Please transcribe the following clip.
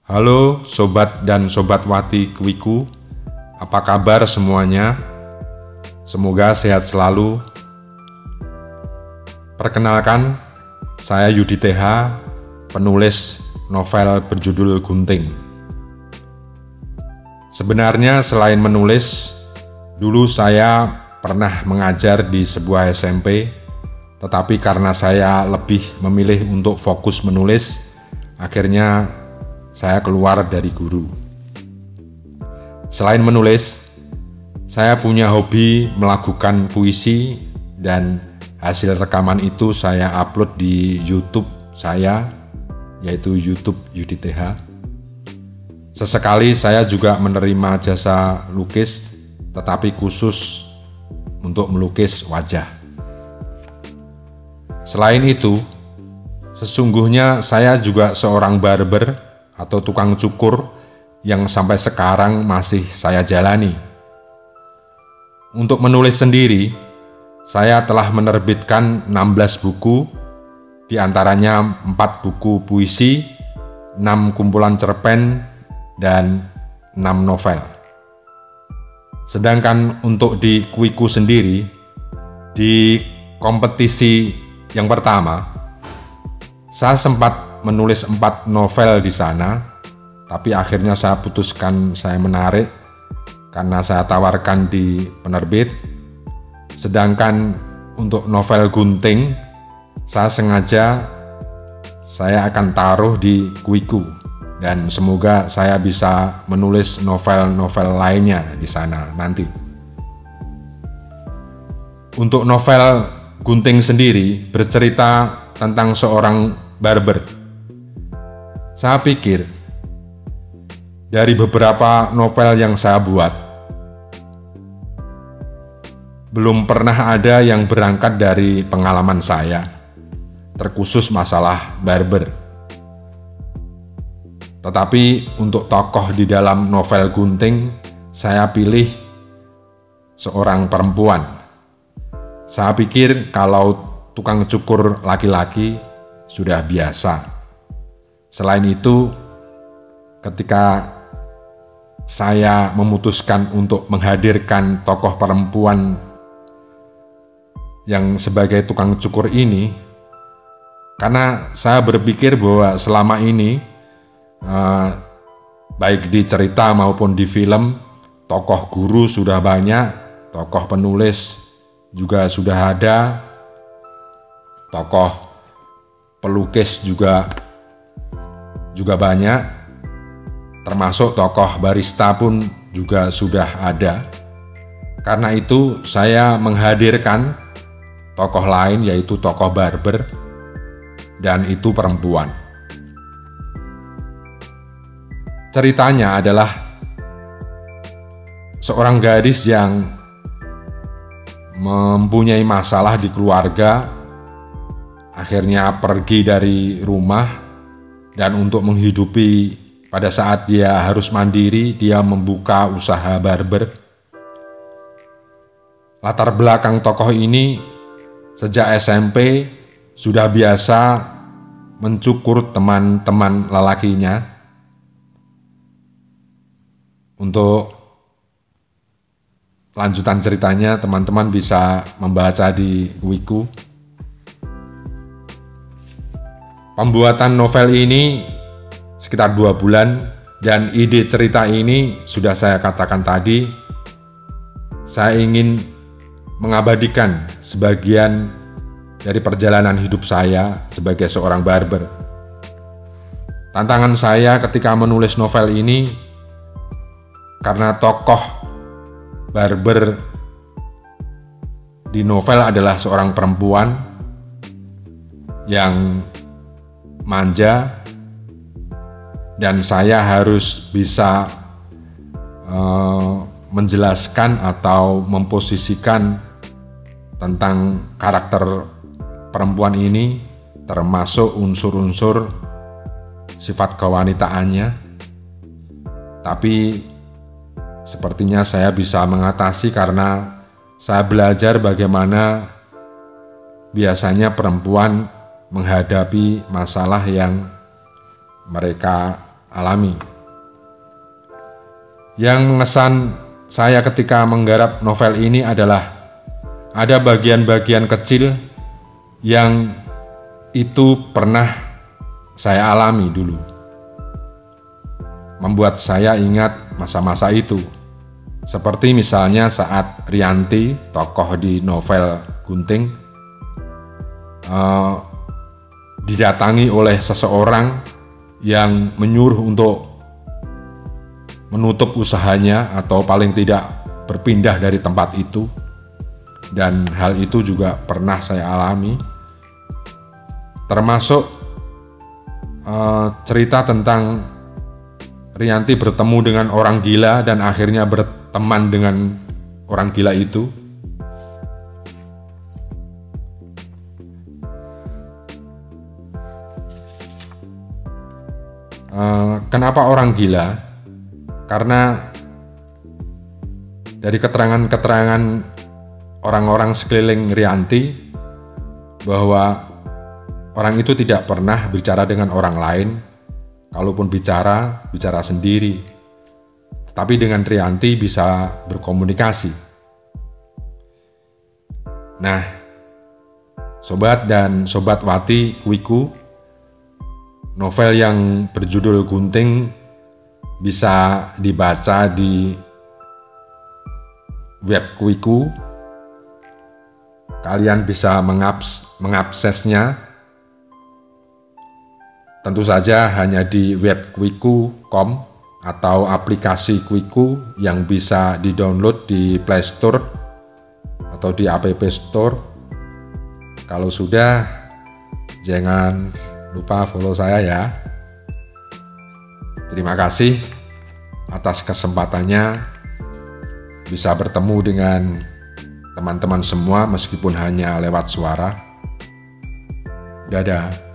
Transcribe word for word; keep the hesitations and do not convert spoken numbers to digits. Halo sobat dan sobatwati Kwikku, apa kabar semuanya? Semoga sehat selalu. Perkenalkan, saya Yuditeha, penulis novel berjudul Gunting. Sebenarnya selain menulis, dulu saya pernah mengajar di sebuah S M P, tetapi karena saya lebih memilih untuk fokus menulis, akhirnya saya keluar dari guru. Selain menulis, saya punya hobi melakukan puisi dan hasil rekaman itu saya upload di YouTube saya, yaitu YouTube Yuditeha. Sesekali saya juga menerima jasa lukis, tetapi khusus untuk melukis wajah. Selain itu, sesungguhnya saya juga seorang barber atau tukang cukur yang sampai sekarang masih saya jalani. Untuk menulis sendiri, saya telah menerbitkan enam belas buku, diantaranya empat buku puisi, enam kumpulan cerpen, dan enam novel. Sedangkan untuk di Kwikku sendiri, di kompetisi yang pertama, saya sempat menulis empat novel di sana, tapi akhirnya saya putuskan saya menarik karena saya tawarkan di penerbit. Sedangkan untuk novel Gunting, saya sengaja saya akan taruh di Kwikku dan semoga saya bisa menulis novel-novel lainnya di sana nanti. Untuk novel Gunting sendiri bercerita tentang seorang barber. Saya pikir dari beberapa novel yang saya buat, belum pernah ada yang berangkat dari pengalaman saya, terkhusus masalah barber. Tetapi untuk tokoh di dalam novel Gunting, saya pilih seorang perempuan. Saya pikir kalau tukang cukur laki-laki sudah biasa. Selain itu, ketika saya memutuskan untuk menghadirkan tokoh perempuan yang sebagai tukang cukur ini, karena saya berpikir bahwa selama ini, eh, baik di cerita maupun di film, tokoh guru sudah banyak, tokoh penulis juga sudah ada, tokoh pelukis juga juga banyak, termasuk tokoh barista pun juga sudah ada. Karena itu saya menghadirkan tokoh lain, yaitu tokoh barber, dan itu perempuan. Ceritanya adalah seorang gadis yang mempunyai masalah di keluarga, akhirnya pergi dari rumah. Dan untuk menghidupi, pada saat dia harus mandiri, dia membuka usaha barber. Latar belakang tokoh ini sejak S M P sudah biasa mencukur teman-teman lelakinya . Untuk lanjutan ceritanya teman-teman bisa membaca di Kwikku. Pembuatan novel ini sekitar dua bulan dan ide cerita ini sudah saya katakan tadi. Saya ingin mengabadikan sebagian dari perjalanan hidup saya sebagai seorang barber. Tantangan saya ketika menulis novel ini karena tokoh barber di novel adalah seorang perempuan yang manja, dan saya harus bisa eh, menjelaskan atau memposisikan tentang karakter perempuan ini, termasuk unsur-unsur sifat kewanitaannya. Tapi sepertinya saya bisa mengatasi karena saya belajar bagaimana biasanya perempuan menghadapi masalah yang mereka alami. Yang mengesan saya ketika menggarap novel ini adalah ada bagian-bagian kecil yang itu pernah saya alami dulu. Membuat saya ingat masa-masa itu. Seperti misalnya saat Rianti, tokoh di novel Gunting, eh, didatangi oleh seseorang yang menyuruh untuk menutup usahanya atau paling tidak berpindah dari tempat itu. Dan hal itu juga pernah saya alami, termasuk eh, cerita tentang Rianti bertemu dengan orang gila dan akhirnya berteman dengan orang gila itu. Eh, kenapa orang gila? Karena dari keterangan-keterangan orang-orang sekeliling Rianti bahwa orang itu tidak pernah bicara dengan orang lain, kalaupun bicara, bicara sendiri. Tapi dengan Rianti bisa berkomunikasi. Nah, sobat dan sobat wati Kwikku, novel yang berjudul Gunting bisa dibaca di web Kwikku. Kalian bisa mengaps, mengaksesnya tentu saja hanya di web kwikku titik com atau aplikasi Kwikku yang bisa di-download di Play Store atau di App Store. Kalau sudah, jangan lupa follow saya ya. Terima kasih atas kesempatannya bisa bertemu dengan teman-teman semua meskipun hanya lewat suara. Dadah.